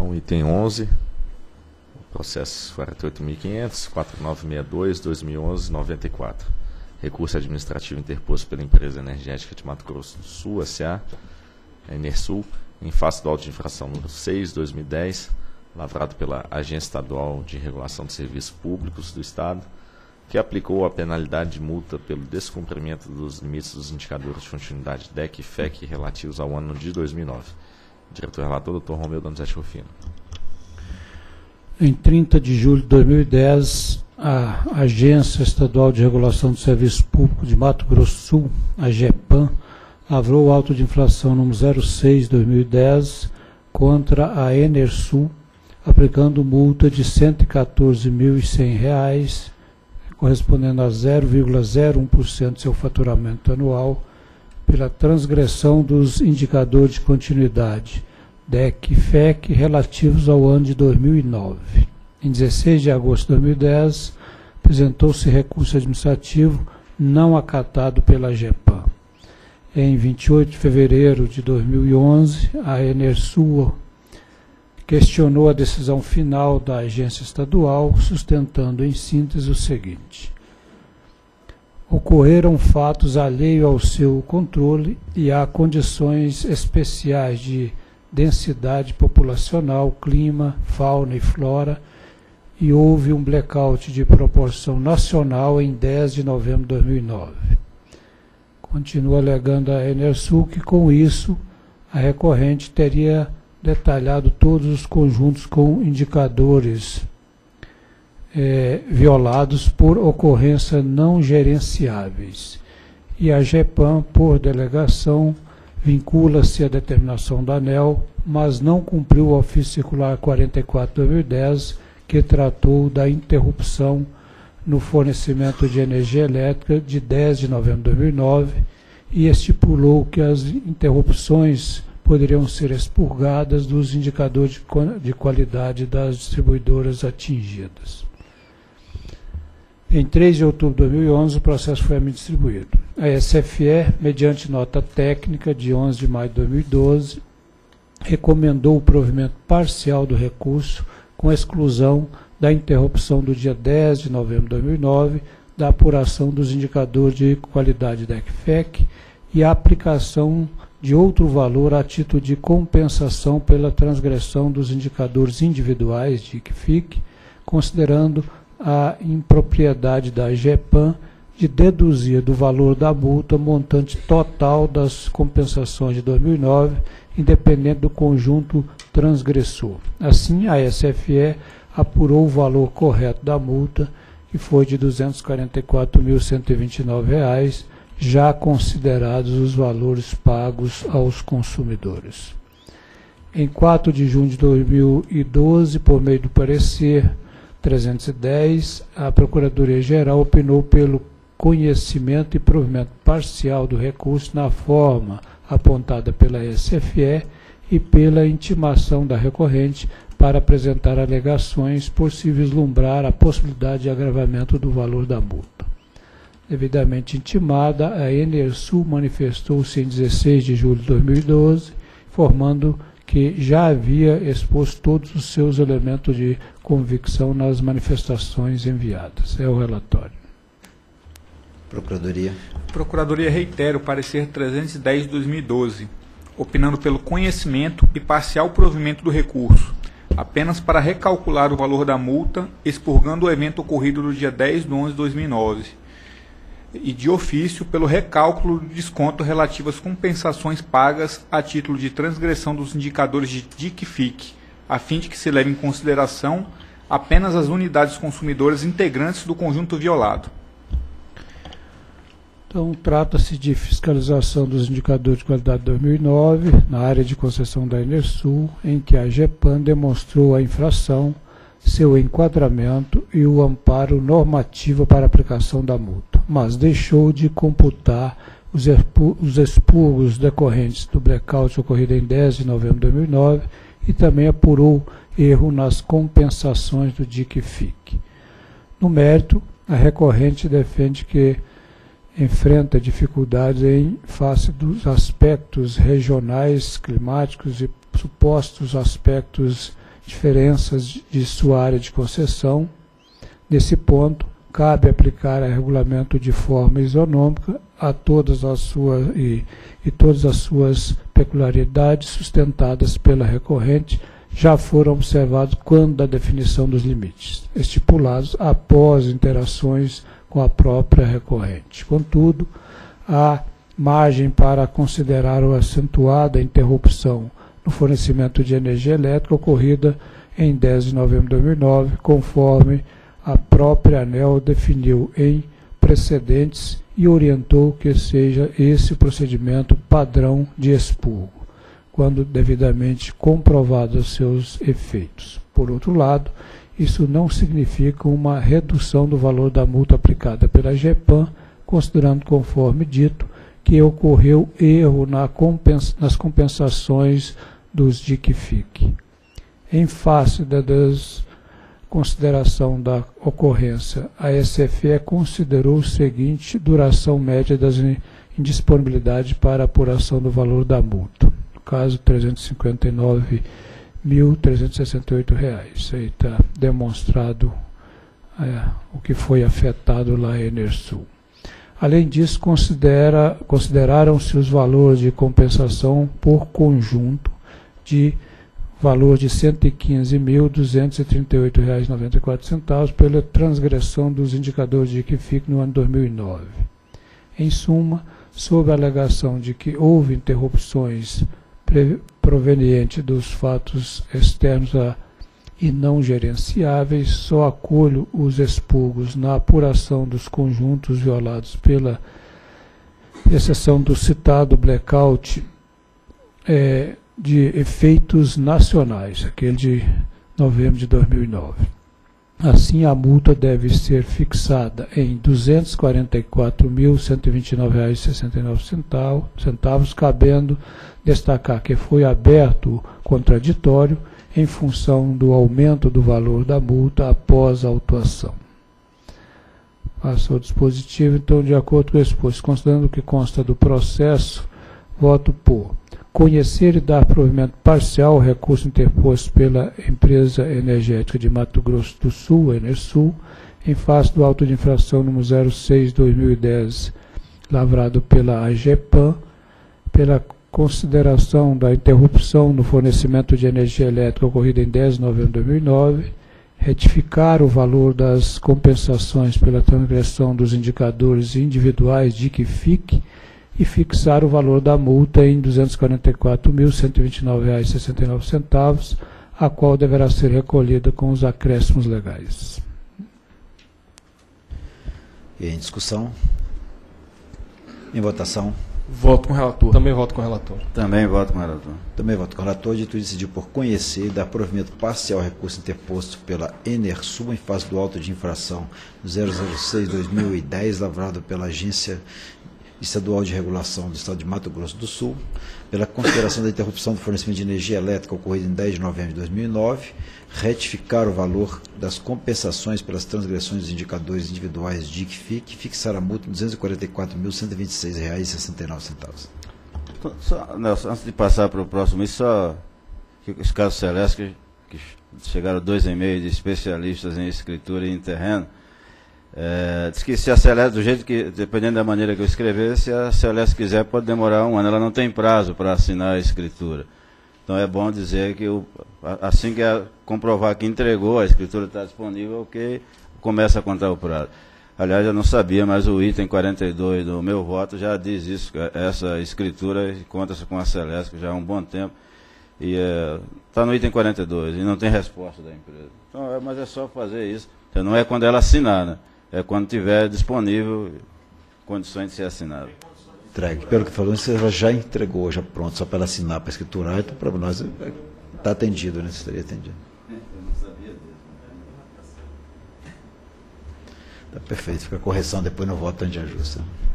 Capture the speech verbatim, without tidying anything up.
Então, item onze, processo quarenta e oito mil quinhentos, quatro mil novecentos e sessenta e dois, dois mil e onze, noventa e quatro. Recurso administrativo interposto pela empresa energética de Mato Grosso do Sul, S A, ENERSUL, em face do auto de infração número seis, dois mil e dez, lavrado pela Agência Estadual de Regulação de Serviços Públicos do Estado, que aplicou a penalidade de multa pelo descumprimento dos limites dos indicadores de continuidade D E C e F E C relativos ao ano de dois mil e nove. Diretor relator, doutor Romeu Donizete Rufino. Em trinta de julho de dois mil e dez, a Agência Estadual de Regulação de Serviços Públicos de Mato Grosso do Sul, AGEPAN, lavrou o auto de infração número zero seis, dois mil e dez, contra a ENERSUL, aplicando multa de cento e quatorze mil e cem reais, correspondendo a zero vírgula zero um por cento do seu faturamento anual, pela transgressão dos indicadores de continuidade D E C e F E C relativos ao ano de dois mil e nove. Em dezesseis de agosto de dois mil e dez, apresentou-se recurso administrativo não acatado pela AGEPAN. Em vinte e oito de fevereiro de dois mil e onze, a ENERSUL questionou a decisão final da agência estadual, sustentando em síntese o seguinte: ocorreram fatos alheios ao seu controle e há condições especiais de densidade populacional, clima, fauna e flora, e houve um blackout de proporção nacional em dez de novembro de dois mil e nove. Continua alegando a ENERSUL que, com isso, a recorrente teria detalhado todos os conjuntos com indicadores eh, violados por ocorrência não gerenciáveis. E a AGEPAN, por delegação, vincula-se à determinação da ANEL, mas não cumpriu o ofício circular quarenta e quatro barra dois mil e dez, que tratou da interrupção no fornecimento de energia elétrica de dez de novembro de dois mil e nove e estipulou que as interrupções poderiam ser expurgadas dos indicadores de qualidade das distribuidoras atingidas. Em três de outubro de dois mil e onze, o processo foi a mim distribuído. A S F E, mediante nota técnica de onze de maio de dois mil e doze, recomendou o provimento parcial do recurso com exclusão da interrupção do dia dez de novembro de dois mil e nove da apuração dos indicadores de qualidade da D E C F E C e a aplicação de outro valor a título de compensação pela transgressão dos indicadores individuais de D I C, F I C, considerando a impropriedade da AGEPAN de deduzir do valor da multa o montante total das compensações de dois mil e nove, independente do conjunto transgressor. Assim, a S F E apurou o valor correto da multa, que foi de duzentos e quarenta e quatro mil, cento e vinte e nove reais, já considerados os valores pagos aos consumidores. Em quatro de junho de dois mil e doze, por meio do parecer trezentos e dez, a Procuradoria-Geral opinou pelo conhecimento e provimento parcial do recurso na forma apontada pela S F E e pela intimação da recorrente para apresentar alegações por se vislumbrar a possibilidade de agravamento do valor da multa. Devidamente intimada, a ENERSUL manifestou-se em dezesseis de julho de dois mil e doze, informando que já havia exposto todos os seus elementos de convicção nas manifestações enviadas. É o relatório. Procuradoria. Procuradoria reitera o parecer trezentos e dez de dois mil e doze, opinando pelo conhecimento e parcial provimento do recurso, apenas para recalcular o valor da multa, expurgando o evento ocorrido no dia dez de onze de dois mil e nove. E de ofício pelo recálculo do desconto relativo às compensações pagas a título de transgressão dos indicadores de D I C e F I C, a fim de que se leve em consideração apenas as unidades consumidoras integrantes do conjunto violado. Então, trata-se de fiscalização dos indicadores de qualidade de dois mil e nove, na área de concessão da ENERSUL, em que a AGEPAN demonstrou a infração, seu enquadramento e o amparo normativo para aplicação da multa, mas deixou de computar os expurgos decorrentes do blackout ocorrido em dez de novembro de dois mil e nove e também apurou erro nas compensações do D I C e F I C. No mérito, a recorrente defende que enfrenta dificuldades em face dos aspectos regionais, climáticos e supostos aspectos diferenças de sua área de concessão. Nesse ponto, cabe aplicar a regulamento de forma isonômica a todas as suas, e, e todas as suas peculiaridades sustentadas pela recorrente já foram observados quando da definição dos limites, estipulados após interações com a própria recorrente. Contudo, há margem para considerar a acentuada interrupção no fornecimento de energia elétrica ocorrida em dez de novembro de dois mil e nove, conforme a própria ANEL definiu em precedentes e orientou que seja esse o procedimento padrão de expurgo, quando devidamente comprovados seus efeitos. Por outro lado, isso não significa uma redução do valor da multa aplicada pela AGEPAN, considerando, conforme dito, que ocorreu erro na compensa nas compensações dos D I C e F I C. Em face da desconsideração da ocorrência, a S F E considerou o seguinte duração média das indisponibilidades para apuração do valor da multa. Caso trezentos e cinquenta e nove mil trezentos e sessenta e oito reais. Isso aí está demonstrado é, o que foi afetado lá em ENERSUL. Além disso, considera, consideraram-se os valores de compensação por conjunto de valor de cento e quinze mil duzentos e trinta e oito reais e noventa e quatro centavos pela transgressão dos indicadores de D I C e F I C no ano dois mil e nove. Em suma, sob a alegação de que houve interrupções proveniente dos fatos externos a, e não gerenciáveis, só acolho os expurgos na apuração dos conjuntos violados pela exceção do citado blackout é, de efeitos nacionais, aquele de novembro de dois mil e nove. Assim, a multa deve ser fixada em duzentos e quarenta e quatro mil cento e vinte e nove reais e sessenta e nove centavos, cabendo destacar que foi aberto contraditório em função do aumento do valor da multa após a autuação. Passou o dispositivo, então, de acordo com o exposto, considerando o que consta do processo, voto por conhecer e dar provimento parcial ao recurso interposto pela Empresa Energética de Mato Grosso do Sul, ENERSUL, em face do auto de infração número zero seis barra dois mil e dez, lavrado pela AGEPAN, pela consideração da interrupção no fornecimento de energia elétrica ocorrida em dez de novembro de dois mil e nove, retificar o valor das compensações pela transgressão dos indicadores individuais de D I C e F I C, e fixar o valor da multa em duzentos e quarenta e quatro mil cento e vinte e nove reais e sessenta e nove centavos, a qual deverá ser recolhida com os acréscimos legais. E em discussão? Em votação? Voto com o relator. Também voto com o relator. Também voto com o relator. Também voto com o relator. De tudo decidiu por conhecer e dar provimento parcial ao recurso interposto pela ENERSUL em face do auto de infração zero zero seis barra dois mil e dez, lavrado pela Agência Estadual de Regulação do Estado de Mato Grosso do Sul, pela consideração da interrupção do fornecimento de energia elétrica ocorrida em dez de novembro de dois mil e nove, retificar o valor das compensações pelas transgressões dos indicadores individuais D I C e F I C e fixar a multa em duzentos e quarenta e quatro mil cento e vinte e seis reais e sessenta e nove centavos. Só, Nelson, antes de passar para o próximo, só que os casos celestes, que chegaram dois e-mails de especialistas em escritura e em terreno, É, diz que se a Celeste, do jeito que, dependendo da maneira que eu escrever, se a Celeste quiser, pode demorar um ano. Ela não tem prazo para assinar a escritura. Então é bom dizer que, o, assim que a, comprovar que entregou, a escritura está disponível, ok, começa a contar o prazo. Aliás, eu não sabia, mas o item quarenta e dois do meu voto já diz isso, essa escritura conta-se com a Celeste já há um bom tempo. E está é, no item quarenta e dois e não tem resposta da empresa. Então, é, mas é só fazer isso. Então, não é quando ela assinar, né? É quando tiver disponível condições de ser assinado. Entregue. Pelo que falou, você já entregou, já pronto, só para ela assinar, para escriturar, então para nós está atendido, né? Estaria atendido. Eu não sabia disso. Está perfeito, fica a correção, depois no voto a gente ajusta.